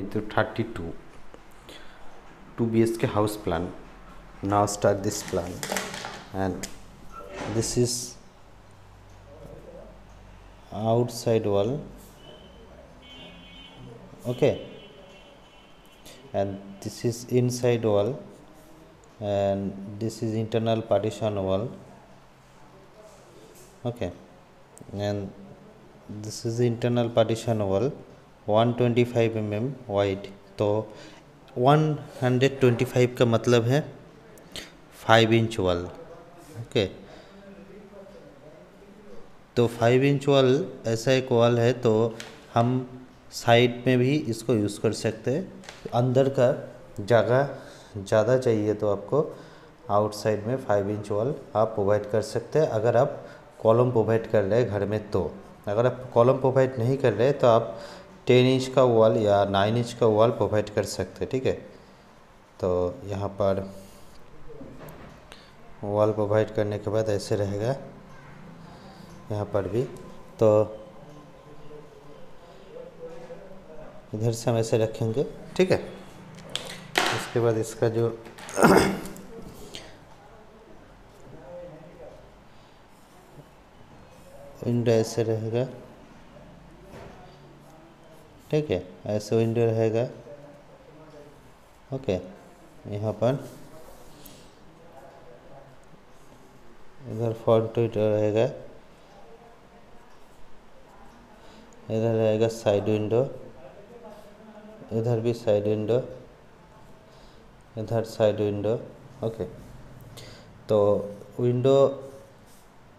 into 32 2 BHK house plan. Now start this plan, and this is outside wall, okay, and this is inside wall, and this is internal partition wall, okay, and this is internal partition wall 125 mm wide. तो 125 का मतलब है 5 inch wall, okay, तो 5 inch wall ऐसा एक wall है, तो हम साइड में भी इसको यूज़ कर सकते हैं। अंदर का जगह ज़्यादा चाहिए तो आपको आउटसाइड में 5 इंच वॉल आप प्रोवाइड कर सकते हैं, अगर आप कॉलम प्रोवाइड कर रहे हैं घर में। तो अगर आप कॉलम प्रोवाइड नहीं कर रहे तो आप 10 इंच का वॉल या 9 इंच का वॉल प्रोवाइड कर सकते हैं, ठीक है। तो यहाँ पर वॉल प्रोवाइड करने के बाद ऐसे रहेगा यहाँ पर भी, तो इधर से हम ऐसे रखेंगे, ठीक है। इसके बाद इसका जो विंडो ऐसे रहेगा, ठीक है, ऐसे विंडो रहेगा, ओके। यहाँ पर इधर फ्रंट विंडो रहेगा, इधर रहेगा साइड विंडो, इधर भी साइड विंडो, इधर साइड विंडो, ओके। तो विंडो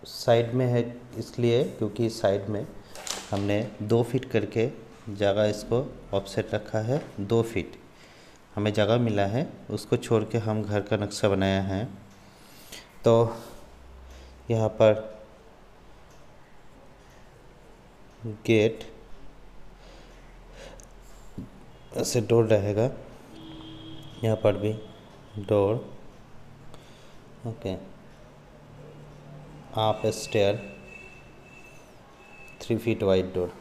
साइड में है इसलिए क्योंकि साइड में हमने 2 फीट करके जगह इसको ऑफसेट रखा है, 2 फीट हमें जगह मिला है, उसको छोड़ के हम घर का नक्शा बनाया है। तो यहाँ पर गेट ऐसे डोर रहेगा, यहाँ पर भी डोर, ओके। आप stair 3 feet wide door,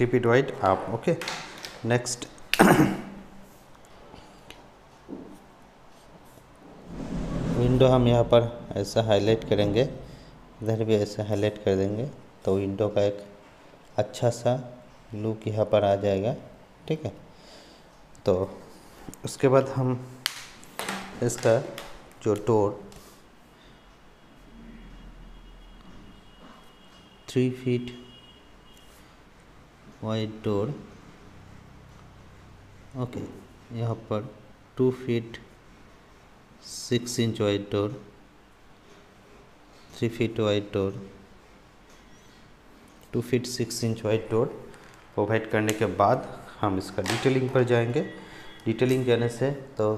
3 feet wide आप, ओके। नेक्स्ट विंडो हम यहाँ पर ऐसा हाईलाइट करेंगे, इधर भी ऐसे हाईलाइट कर देंगे, तो विंडो का एक अच्छा सा लुक यहाँ पर आ जाएगा, ठीक है। तो उसके बाद हम इसका जो door 3 feet wide door, okay, यहाँ पर 2 feet 6 inch wide door, 3 feet wide door, 2 feet 6 inch wide door provide करने के बाद हम इसका डिटेलिंग पर जाएंगे। डिटेलिंग जाने से तो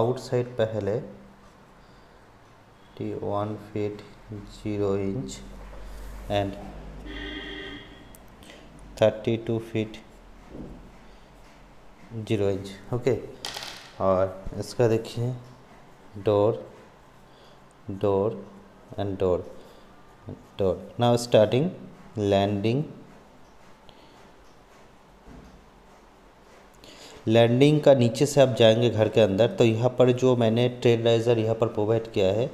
आउटसाइड पहले 1 feet 0 inch and 32 feet 0 inch, okay. और इसका देखिए door, door and door, door. Now starting landing का नीचे से आप जाएंगे घर के अंदर, तो यहाँ पर जो मैंने ट्रेड राइजर यहाँ पर प्रोवाइड किया है,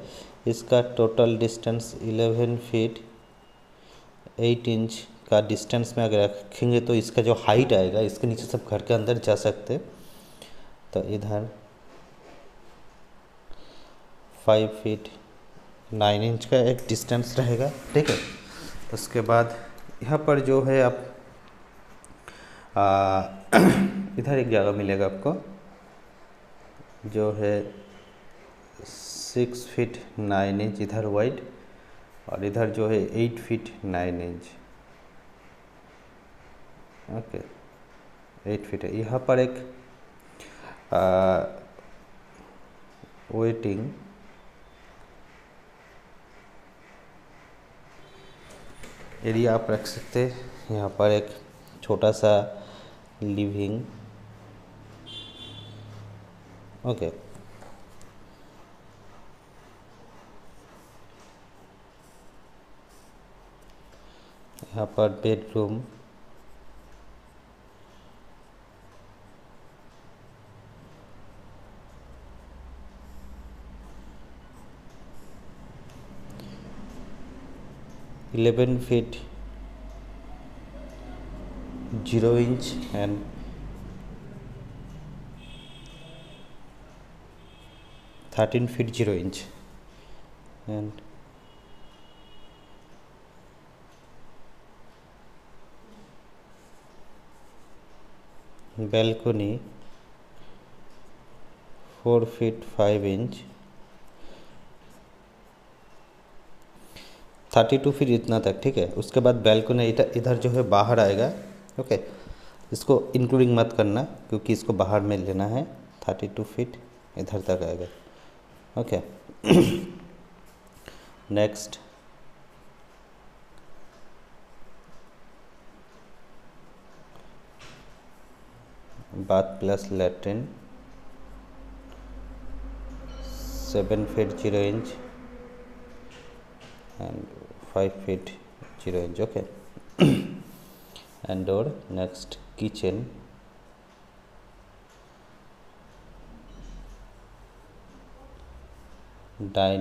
इसका टोटल डिस्टेंस 11 फीट 8 इंच का डिस्टेंस में अगर रखेंगे तो इसका जो हाइट आएगा, इसके नीचे सब घर के अंदर जा सकते। तो इधर 5 फीट 9 इंच का एक डिस्टेंस रहेगा, ठीक है। उसके बाद यहाँ पर जो है आप इधर एक जगह मिलेगा आपको जो है 6 फीट 9 इंच इधर वाइड, और इधर जो है 8 फीट 9 इंच, ओके, 8 फीट है। यहाँ पर एक वेटिंग एरिया आप रख सकते हैं, यहाँ पर एक छोटा सा लिविंग, ओके। यहाँ पर bedroom, 11 feet 0 inch and 13 feet 0 inch and 4 feet 5 inch 32 feet इतना तक ठीक है। उसके बाद बैल्कोनी इधर जो है बाहर आएगा ओके, इसको इंक्लूडिंग मत करना क्योंकि इसको बाहर में लेना है। 32 फीट इधर तक आएगा okay. Next bath plus latrine 7 feet 0 inch and 5 feet 0 inch okay and door next kitchen 8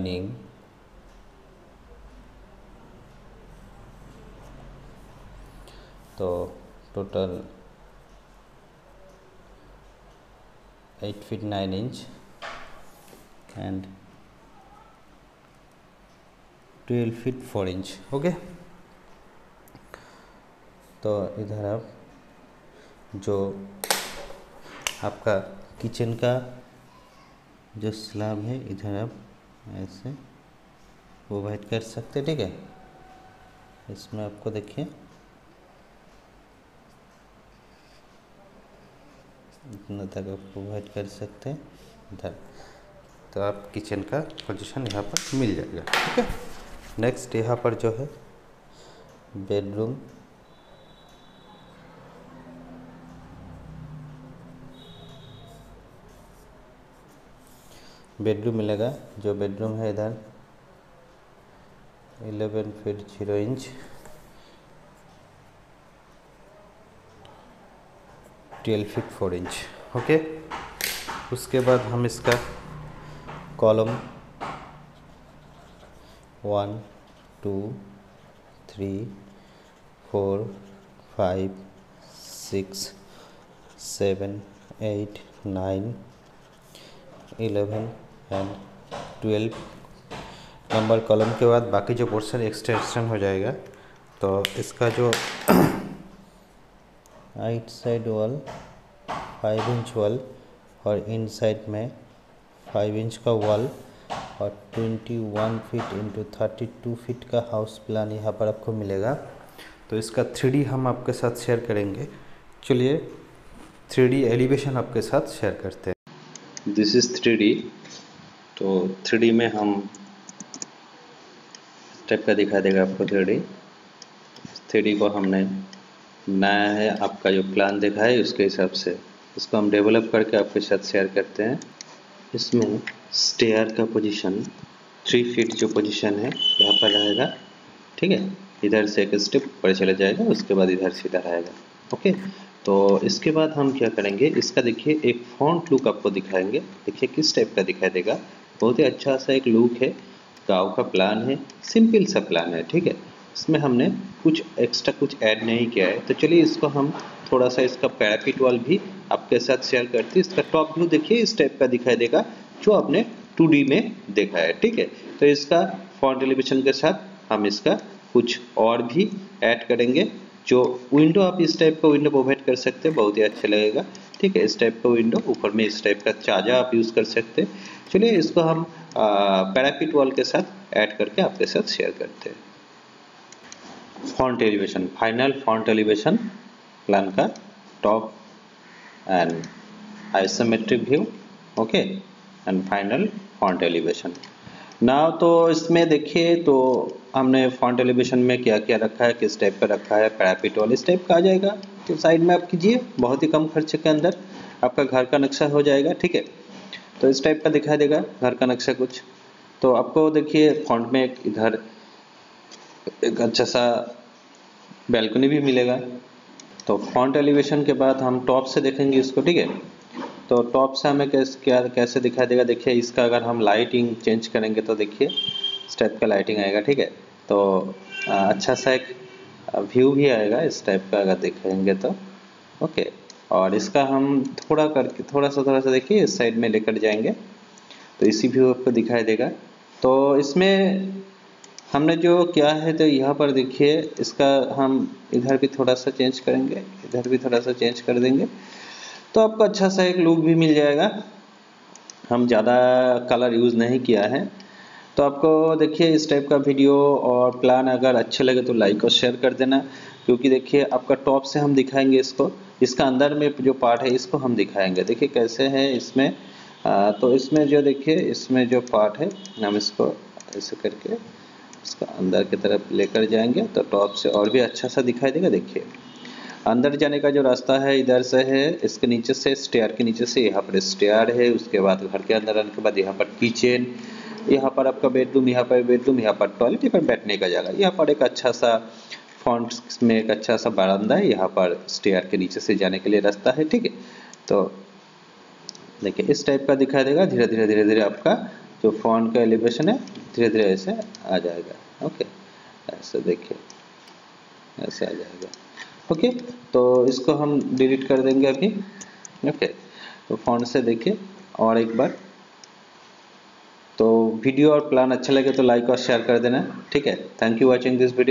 feet 9 inch and 12 feet 4 inch okay. तो इधर आप जो आपका किचन का जो स्लैब है इधर आप ऐसे प्रोवाइड कर सकते ठीक है। इसमें आपको देखिए इतना तक आप प्रोवाइड कर सकते हैं इधर, तो आप किचन का पोजीशन यहाँ पर मिल जाएगा ठीक है। नेक्स्ट यहाँ पर जो है बेडरूम 11 जो बेडरूम है इधर 11 feet 0 inch 12 feet 4 inch okay. उसके बाद हम इसका कॉलम 1 2 3 4 5 6 7 8 9 11 एंड 12 नंबर कॉलम के बाद बाकी जो पोर्शन एक्सटेंशन हो जाएगा। तो इसका जो outside wall 5 inch wall और इनसाइड में 5 इंच का वॉल और 21 फीट × 32 फीट का हाउस प्लान यहाँ पर आपको मिलेगा। तो इसका 3D हम आपके साथ शेयर करेंगे। चलिए 3D एलिवेशन आपके साथ शेयर करते हैं। This is 3D। तो 3D में हम स्टेप का दिखा देगा आपको 3D को हमने नया है आपका जो प्लान देखा है उसके हिसाब से इसको हम डेवलप करके आपके साथ शेयर करते हैं। इसमें स्टेयर का पोजीशन 3 फीट जो पोजीशन है यहाँ पर रहेगा ठीक है। इधर से एक स्टेप पर चला जाएगा उसके बाद इधर से इधर आएगा ओके। तो इसके बाद हम क्या करेंगे इसका देखिए एक फ्रंट लुक आपको दिखाएंगे। देखिए किस टाइप का दिखाई देगा, बहुत ही अच्छा सा एक लुक है। गांव का प्लान है, सिंपल सा प्लान है ठीक है। इसमें हमने कुछ एक्स्ट्रा कुछ ऐड नहीं किया है। तो चलिए इसको हम थोड़ा सा इसका पैरापिट वॉल भी आपके साथ शेयर करते हैं। इसका टॉप व्यू देखिए इस टाइप का दिखाई देगा जो आपने 2D में देखा है ठीक है। तो इसका फ्रंट एलिवेशन के साथ हम इसका कुछ और भी ऐड करेंगे। जो विंडो आप इस टाइप का विंडो प्रोवाइड कर सकते हैं, बहुत ही अच्छा लगेगा ठीक है। इस टाइप का विंडो ऊपर में इस टाइप का चाजा आप यूज़ कर सकते हैं। चलिए इसको हम पैरापिट वॉल के साथ ऐड करके आपके साथ शेयर करते हैं। Front elevation, final front elevation plan का top and isometric view okay and final front elevation now. तो इसमें देखिए तो हमने फ्रंट एलिवेशन में क्या क्या रखा है, किस टाइप का रखा है। पैरापिट वॉल इस टाइप का आ जाएगा तो साइड में आप कीजिए, बहुत ही कम खर्चे के अंदर आपका घर का नक्शा हो जाएगा ठीक है। तो इस टाइप का दिखाई देगा घर का नक्शा कुछ। तो आपको देखिए फ्रंट में इधर एक अच्छा सा बैल्कनी भी मिलेगा। तो फ्रंट एलिवेशन के बाद हम टॉप से देखेंगे इसको ठीक है। तो टॉप से हमें कैसे दिखाई देगा देखिए। इसका अगर हम लाइटिंग चेंज करेंगे तो देखिए इस टाइप का लाइटिंग आएगा ठीक है। तो अच्छा सा एक व्यू भी आएगा इस टाइप का अगर देखेंगे तो। ओके, और इसका हम थोड़ा करके थोड़ा सा देखिए इस साइड में लेकर जाएंगे तो इसी व्यू आपको दिखाई देगा। तो इसमें हमने जो किया है तो यहाँ पर देखिए इसका हम इधर भी थोड़ा सा चेंज करेंगे, इधर भी थोड़ा सा चेंज कर देंगे तो आपको अच्छा सा एक लुक भी मिल जाएगा। हम ज़्यादा कलर यूज़ नहीं किया है। तो आपको देखिए इस टाइप का वीडियो और प्लान अगर अच्छे लगे तो लाइक और शेयर कर देना, क्योंकि देखिए आपका टॉप से हम दिखाएंगे इसको, इसका अंदर में जो पार्ट है इसको हम दिखाएंगे। देखिए कैसे है इसमें तो इसमें जो देखिए इसमें जो पार्ट है हम इसको ऐसे करके इसका अंदर की तरफ लेकर जाएंगे तो टॉप से और भी अच्छा सा दिखाई देगा। देखिए अंदर जाने का जो रास्ता है इधर से है, इसके नीचे से स्टेयर के नीचे से यहाँ पर स्टेयर है, उसके बाद घर के अंदर आने के बाद यहाँ पर किचन, यहाँ पर आपका बेडरूम, यहाँ पर बेडरूम, यहाँ पर टॉयलेट, यहाँ पर बैठने का जगह, यहाँ पर एक अच्छा सा फॉन्ट्स में एक अच्छा सा बरामदा है, यहाँ पर स्टेयर के नीचे से जाने के लिए रास्ता है। ठीक है, तो देखिए इस टाइप का दिखाई देगा। धीरे धीरे धीरे धीरे आपका जो फॉन्ट का एलिवेशन है धीरे धीरे ऐसे आ जाएगा। ओके, ऐसे देखिए ऐसे आ जाएगा। ओके, तो इसको हम डिलीट कर देंगे अभी। ओके, तो फॉन्ट से देखिए और एक बार। तो वीडियो और प्लान अच्छा लगे तो लाइक और शेयर कर देना। ठीक है, thank you watching this video.